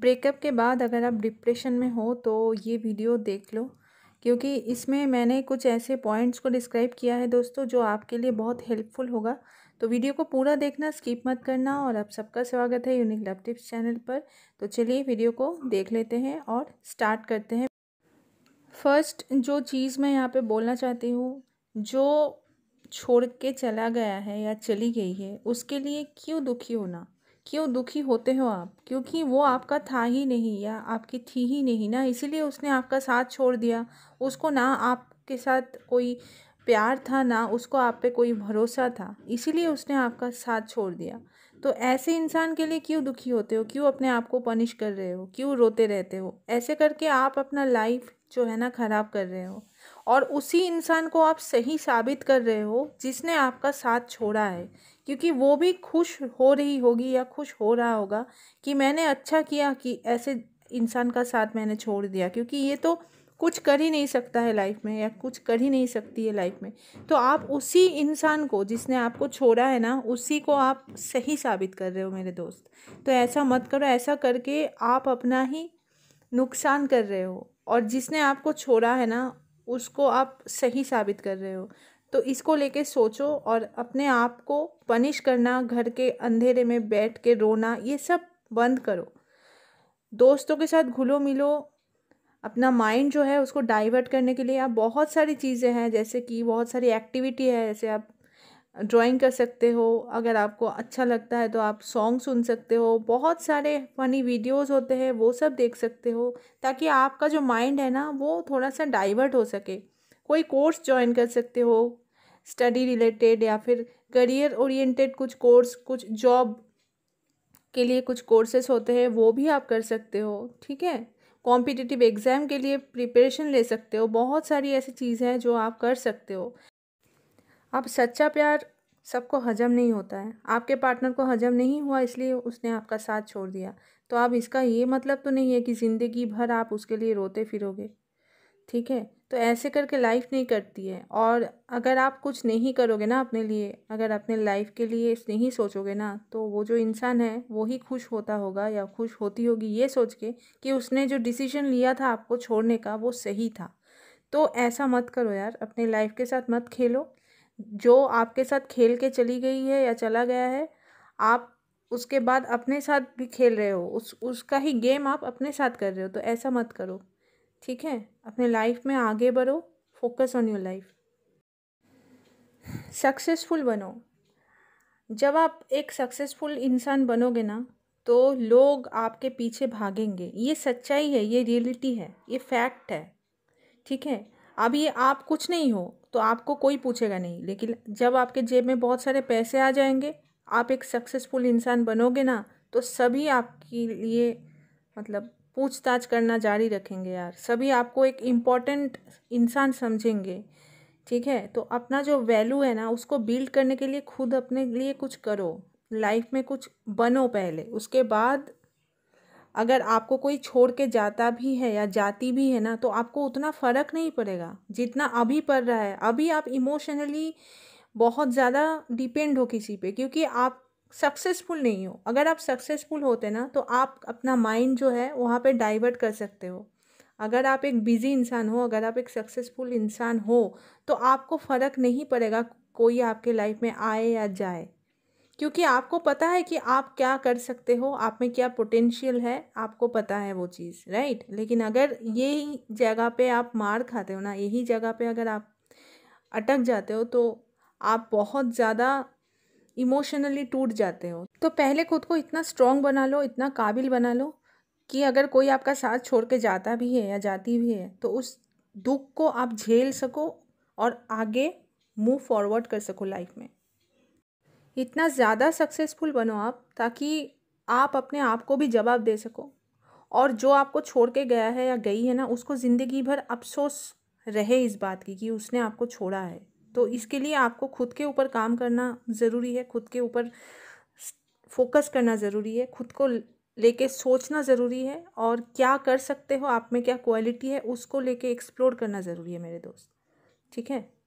Breakup के बाद अगर आप डिप्रेशन में हो तो ये वीडियो देख लो, क्योंकि इसमें मैंने कुछ ऐसे पॉइंट्स को डिस्क्राइब किया है दोस्तों जो आपके लिए बहुत हेल्पफुल होगा। तो वीडियो को पूरा देखना, स्किप मत करना। और आप सबका स्वागत है यूनिक लव टिप्स चैनल पर। तो चलिए वीडियो को देख लेते हैं और स्टार्ट करते हैं। फर्स्ट जो चीज़ मैं यहाँ पर बोलना चाहती हूँ, जो छोड़ के चला गया है या चली गई है उसके लिए क्यों दुखी होना, क्यों दुखी होते हो आप? क्योंकि वो आपका था ही नहीं या आपकी थी ही नहीं ना, इसीलिए उसने आपका साथ छोड़ दिया। उसको ना आपके साथ कोई प्यार था, ना उसको आप पे कोई भरोसा था, इसीलिए उसने आपका साथ छोड़ दिया। तो ऐसे इंसान के लिए क्यों दुखी होते हो, क्यों अपने आप को पनिश कर रहे हो, क्यों रोते रहते हो? ऐसे करके आप अपना लाइफ जो है ना ख़राब कर रहे हो, और उसी इंसान को आप सही साबित कर रहे हो जिसने आपका साथ छोड़ा है। क्योंकि वो भी खुश हो रही होगी या खुश हो रहा होगा कि मैंने अच्छा किया कि ऐसे इंसान का साथ मैंने छोड़ दिया, क्योंकि ये तो कुछ कर ही नहीं सकता है लाइफ में या कुछ कर ही नहीं सकती है लाइफ में। तो आप उसी इंसान को जिसने आपको छोड़ा है ना, उसी को आप सही साबित कर रहे हो मेरे दोस्त। तो ऐसा मत करो, ऐसा करके आप अपना ही नुकसान कर रहे हो, और जिसने आपको छोड़ा है ना उसको आप सही साबित कर रहे हो। तो इसको लेके सोचो, और अपने आप को पनिश करना, घर के अंधेरे में बैठ के रोना, ये सब बंद करो। दोस्तों के साथ घुलो मिलो, अपना माइंड जो है उसको डाइवर्ट करने के लिए आप बहुत सारी चीज़ें हैं, जैसे कि बहुत सारी एक्टिविटी है। जैसे आप ड्राइंग कर सकते हो, अगर आपको अच्छा लगता है तो आप सॉन्ग सुन सकते हो, बहुत सारे फ़नी वीडियोस होते हैं वो सब देख सकते हो, ताकि आपका जो माइंड है ना वो थोड़ा सा डाइवर्ट हो सके। कोई कोर्स ज्वाइन कर सकते हो स्टडी रिलेटेड, या फिर करियर ओरिएंटेड कुछ कोर्स, कुछ जॉब के लिए कुछ कोर्सेस होते हैं वो भी आप कर सकते हो। ठीक है, कॉम्पिटिटिव एग्ज़ाम के लिए प्रिपरेशन ले सकते हो। बहुत सारी ऐसी चीज़ें हैं जो आप कर सकते हो। अब सच्चा प्यार सबको हजम नहीं होता है, आपके पार्टनर को हजम नहीं हुआ इसलिए उसने आपका साथ छोड़ दिया। तो अब इसका ये मतलब तो नहीं है कि ज़िंदगी भर आप उसके लिए रोते फिरोगे। ठीक है, तो ऐसे करके लाइफ नहीं कटती है। और अगर आप कुछ नहीं करोगे ना अपने लिए, अगर अपने लाइफ के लिए नहीं सोचोगे ना, तो वो जो इंसान है वो ही खुश होता होगा या खुश होती होगी ये सोच के कि उसने जो डिसीजन लिया था आपको छोड़ने का वो सही था। तो ऐसा मत करो यार, अपने लाइफ के साथ मत खेलो। जो आपके साथ खेल के चली गई है या चला गया है, आप उसके बाद अपने साथ भी खेल रहे हो, उसका ही गेम आप अपने साथ कर रहे हो। तो ऐसा मत करो, ठीक है? अपने लाइफ में आगे बढ़ो, focus on your life, successful बनो। जब आप एक सक्सेसफुल इंसान बनोगे ना तो लोग आपके पीछे भागेंगे। ये सच्चाई है, ये रियलिटी है, ये फैक्ट है। ठीक है, अभी आप कुछ नहीं हो तो आपको कोई पूछेगा नहीं, लेकिन जब आपके जेब में बहुत सारे पैसे आ जाएंगे, आप एक सक्सेसफुल इंसान बनोगे ना, तो सभी आपके लिए मतलब पूछताछ करना जारी रखेंगे यार। सभी आपको एक इम्पॉर्टेंट इंसान समझेंगे। ठीक है, तो अपना जो वैल्यू है ना उसको बिल्ड करने के लिए खुद अपने लिए कुछ करो, लाइफ में कुछ बनो पहले। उसके बाद अगर आपको कोई छोड़ के जाता भी है या जाती भी है ना, तो आपको उतना फ़र्क नहीं पड़ेगा जितना अभी पड़ रहा है। अभी आप इमोशनली बहुत ज़्यादा डिपेंड हो किसी पे, क्योंकि आप सक्सेसफुल नहीं हो। अगर आप सक्सेसफुल होते ना तो आप अपना माइंड जो है वहाँ पे डाइवर्ट कर सकते हो। अगर आप एक बिज़ी इंसान हो, अगर आप एक सक्सेसफुल इंसान हो, तो आपको फ़र्क नहीं पड़ेगा कोई आपके लाइफ में आए या जाए, क्योंकि आपको पता है कि आप क्या कर सकते हो, आप में क्या पोटेंशियल है, आपको पता है वो चीज़, राइट? लेकिन अगर यही जगह पे आप मार खाते हो ना, यही जगह पे अगर आप अटक जाते हो, तो आप बहुत ज़्यादा इमोशनली टूट जाते हो। तो पहले खुद को इतना स्ट्रॉन्ग बना लो, इतना काबिल बना लो कि अगर कोई आपका साथ छोड़ के जाता भी है या जाती भी है तो उस दुख को आप झेल सको और आगे मूव फॉरवर्ड कर सको लाइफ में। इतना ज़्यादा सक्सेसफुल बनो आप, ताकि आप अपने आप को भी जवाब दे सको, और जो आपको छोड़ के गया है या गई है ना उसको ज़िंदगी भर अफसोस रहे इस बात की कि उसने आपको छोड़ा है। तो इसके लिए आपको खुद के ऊपर काम करना ज़रूरी है, खुद के ऊपर फोकस करना ज़रूरी है, खुद को लेके सोचना ज़रूरी है, और क्या कर सकते हो, आप में क्या क्वालिटी है उसको लेके एक्सप्लोर करना ज़रूरी है मेरे दोस्त। ठीक है,